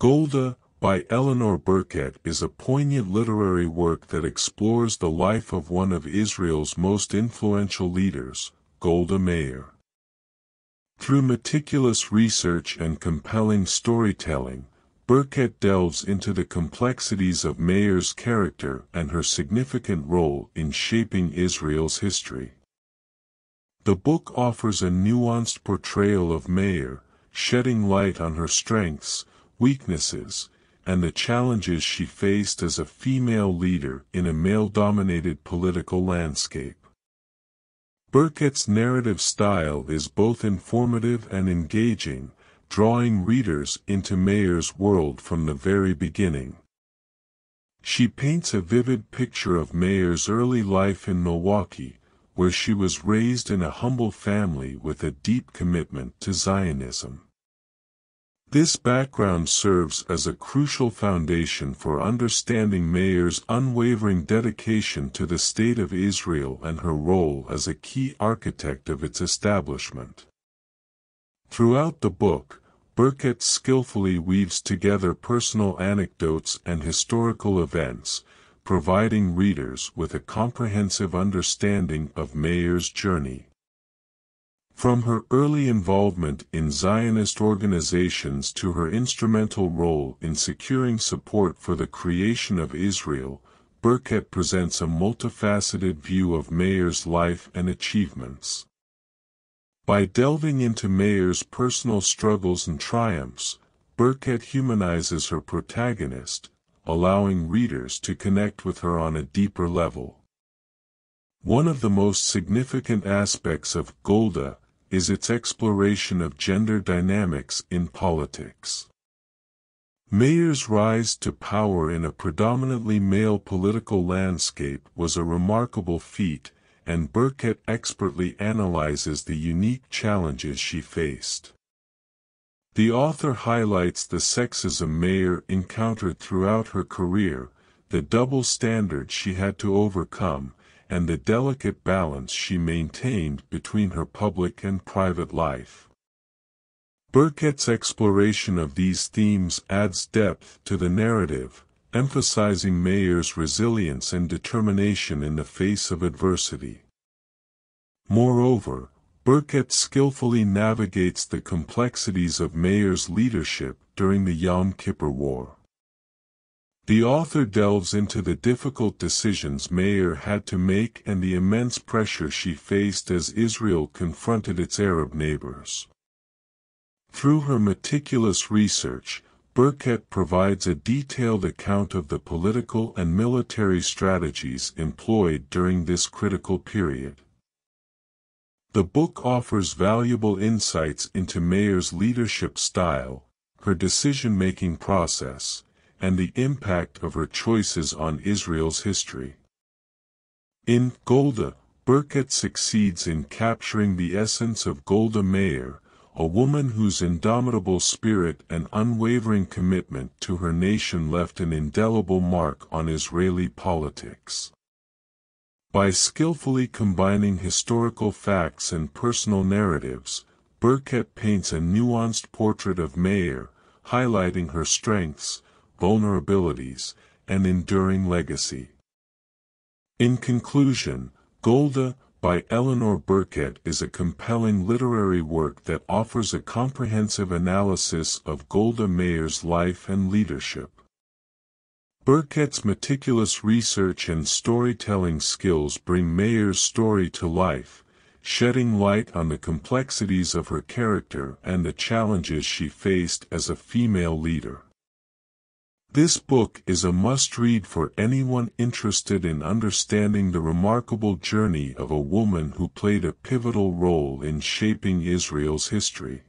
Golda, by Elinor Burkett, is a poignant literary work that explores the life of one of Israel's most influential leaders, Golda Meir. Through meticulous research and compelling storytelling, Burkett delves into the complexities of Meir's character and her significant role in shaping Israel's history. The book offers a nuanced portrayal of Meir, shedding light on her strengths, weaknesses, and the challenges she faced as a female leader in a male-dominated political landscape. Burkett's narrative style is both informative and engaging, drawing readers into Meir's world from the very beginning. She paints a vivid picture of Meir's early life in Milwaukee, where she was raised in a humble family with a deep commitment to Zionism. This background serves as a crucial foundation for understanding Meir's unwavering dedication to the State of Israel and her role as a key architect of its establishment. Throughout the book, Burkett skillfully weaves together personal anecdotes and historical events, providing readers with a comprehensive understanding of Meir's journey. From her early involvement in Zionist organizations to her instrumental role in securing support for the creation of Israel, Burkett presents a multifaceted view of Meir's life and achievements. By delving into Meir's personal struggles and triumphs, Burkett humanizes her protagonist, allowing readers to connect with her on a deeper level. One of the most significant aspects of Golda is its exploration of gender dynamics in politics. Meir's rise to power in a predominantly male political landscape was a remarkable feat, and Burkett expertly analyzes the unique challenges she faced. The author highlights the sexism Meir encountered throughout her career, the double standard she had to overcome, and the delicate balance she maintained between her public and private life. Burkett's exploration of these themes adds depth to the narrative, emphasizing Meir's resilience and determination in the face of adversity. Moreover, Burkett skillfully navigates the complexities of Meir's leadership during the Yom Kippur War. The author delves into the difficult decisions Meir had to make and the immense pressure she faced as Israel confronted its Arab neighbors. Through her meticulous research, Burkett provides a detailed account of the political and military strategies employed during this critical period. The book offers valuable insights into Meir's leadership style, her decision-making process, and the impact of her choices on Israel's history. In Golda, Burkett succeeds in capturing the essence of Golda Meir, a woman whose indomitable spirit and unwavering commitment to her nation left an indelible mark on Israeli politics. By skillfully combining historical facts and personal narratives, Burkett paints a nuanced portrait of Meir, highlighting her strengths, vulnerabilities, and enduring legacy. In conclusion, Golda, by Elinor Burkett, is a compelling literary work that offers a comprehensive analysis of Golda Meir's life and leadership. Burkett's meticulous research and storytelling skills bring Meir's story to life, shedding light on the complexities of her character and the challenges she faced as a female leader. This book is a must-read for anyone interested in understanding the remarkable journey of a woman who played a pivotal role in shaping Israel's history.